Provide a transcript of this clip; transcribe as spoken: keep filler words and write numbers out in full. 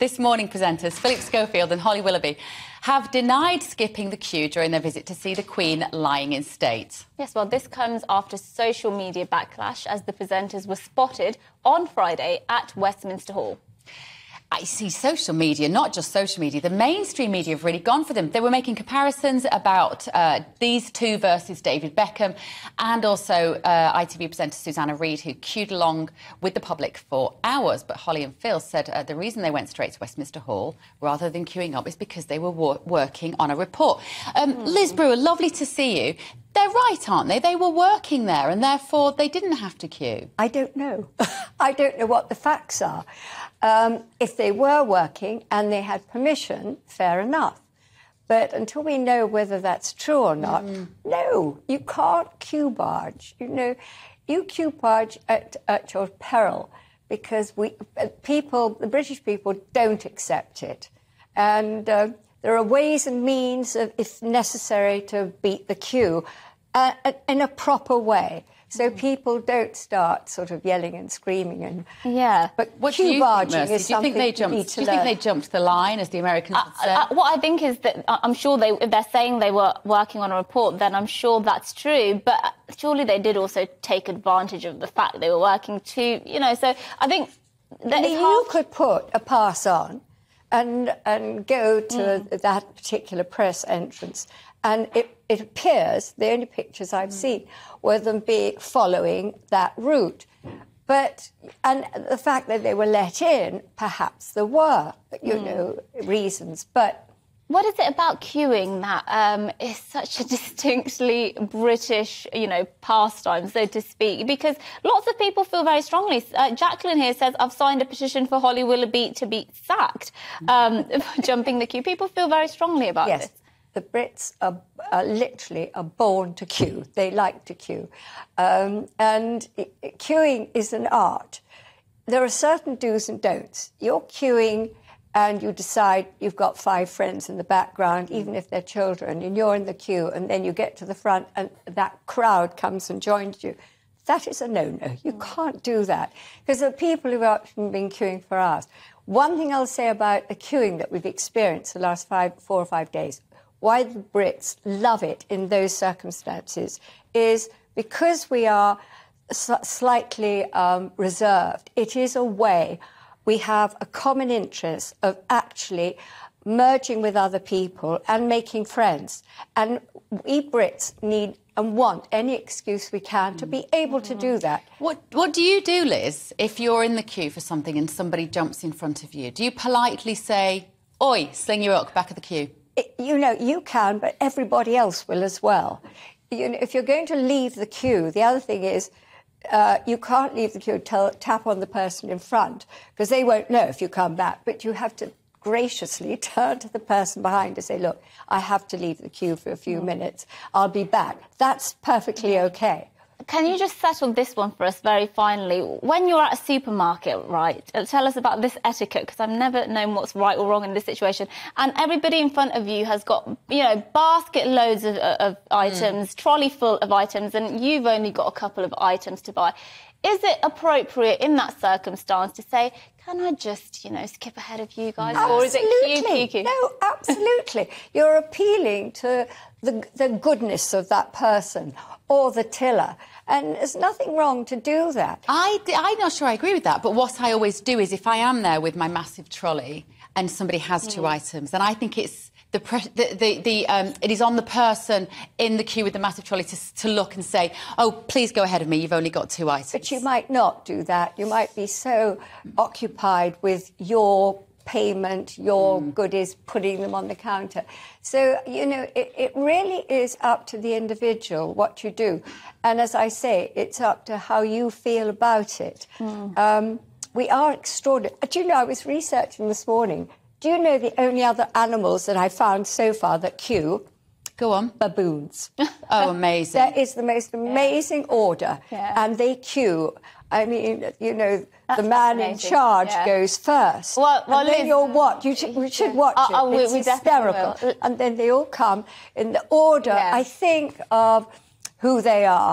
This morning, presenters Philip Schofield and Holly Willoughby have denied skipping the queue during their visit to see the Queen lying in state. Yes, well, this comes after social media backlash as the presenters were spotted on Friday at Westminster Hall. I see social media, not just social media, the mainstream media have really gone for them. They were making comparisons about uh, these two versus David Beckham and also uh, I T V presenter Susanna Reid, who queued along with the public for hours. But Holly and Phil said uh, the reason they went straight to Westminster Hall rather than queuing up is because they were wor working on a report. Um, mm. Liz Brewer, lovely to see you. They're right, aren't they? They were working there and therefore they didn't have to queue. I don't know. I don't know what the facts are. Um, if they were working and they had permission, fair enough. But until we know whether that's true or not, mm. no, you can't queue barge. You know, you queue barge at, at your peril because we people, the British people, don't accept it. And Uh, There are ways and means, of, if necessary, to beat the queue uh, in a proper way. So mm. people don't start sort of yelling and screaming. And yeah, but what queue do you barging think, is do you something think they jumped? Need to do you learn. think they jumped the line, as the Americans uh, said? Uh, what I think is that I'm sure they, if they're saying they were working on a report, then I'm sure that's true. But surely they did also take advantage of the fact they were working too. You know, so I think that I mean, you could put a pass on. And, and go to mm. that particular press entrance. And it, it appears, the only pictures I've mm. seen, were them be following that route. But, and the fact that they were let in, perhaps there were, you mm. know, reasons. But what is it about queuing that um, is such a distinctly British, you know, pastime, so to speak? Because lots of people feel very strongly. Uh, Jacqueline here says, I've signed a petition for Holly Willoughby to be sacked um, for jumping the queue. People feel very strongly about yes, this. Yes, the Brits are, are literally are born to queue. They like to queue. Um, and it, it, queuing is an art. There are certain do's and don'ts. You're queuing and you decide you've got five friends in the background, even if they're children, and you're in the queue, and then you get to the front and that crowd comes and joins you. That is a no-no. You can't do that, because there are people who have been queuing for hours. One thing I'll say about the queuing that we've experienced the last five, four or five days, why the Brits love it in those circumstances, is because we are slightly um, reserved. It is a way we have a common interest of actually merging with other people and making friends. And we Brits need and want any excuse we can to be able to do that. What, what do you do, Liz, if you're in the queue for something and somebody jumps in front of you? Do you politely say, oi, sling your hook, back of the queue? It, you know, you can, but everybody else will as well. You know, if you're going to leave the queue, the other thing is, Uh, you can't leave the queue till tap on the person in front, because they won't know if you come back. But you have to graciously turn to the person behind and say, look, I have to leave the queue for a few mm. minutes. I'll be back. That's perfectly OK. Can you just settle this one for us very finally? When you're at a supermarket, right, tell us about this etiquette, because I've never known what's right or wrong in this situation. And everybody in front of you has got, you know, basket loads of, of items, mm. trolley full of items, and you've only got a couple of items to buy. Is it appropriate in that circumstance to say, can I just, you know, skip ahead of you guys? Absolutely. Or is it queue, queue, queue? No, absolutely. You're appealing to the, the goodness of that person or the tiller. And there's nothing wrong to do that. I, I'm not sure I agree with that, but what I always do is if I am there with my massive trolley and somebody has mm. two items, then I think it's the, pre the, the, the um, it is on the person in the queue with the massive trolley to, to look and say, oh, please go ahead of me, you've only got two items. But you might not do that. You might be so occupied with your payment, your mm. goodies, putting them on the counter. So, you know, it, it really is up to the individual what you do. And as I say, it's up to how you feel about it. Mm. Um, we are extraordinary. Do you know, I was researching this morning. Do you know the only other animals that I found so far that queue? Go on. Baboons. Oh, amazing. That is the most amazing yeah. order. Yeah. And they queue. I mean, you know, that's the man in charge yeah. goes first. Well, well, and then Liz, you're what? You should, we should watch uh, it. Uh, it's we, we hysterical. And then they all come in the order, yes. I think, of who they are.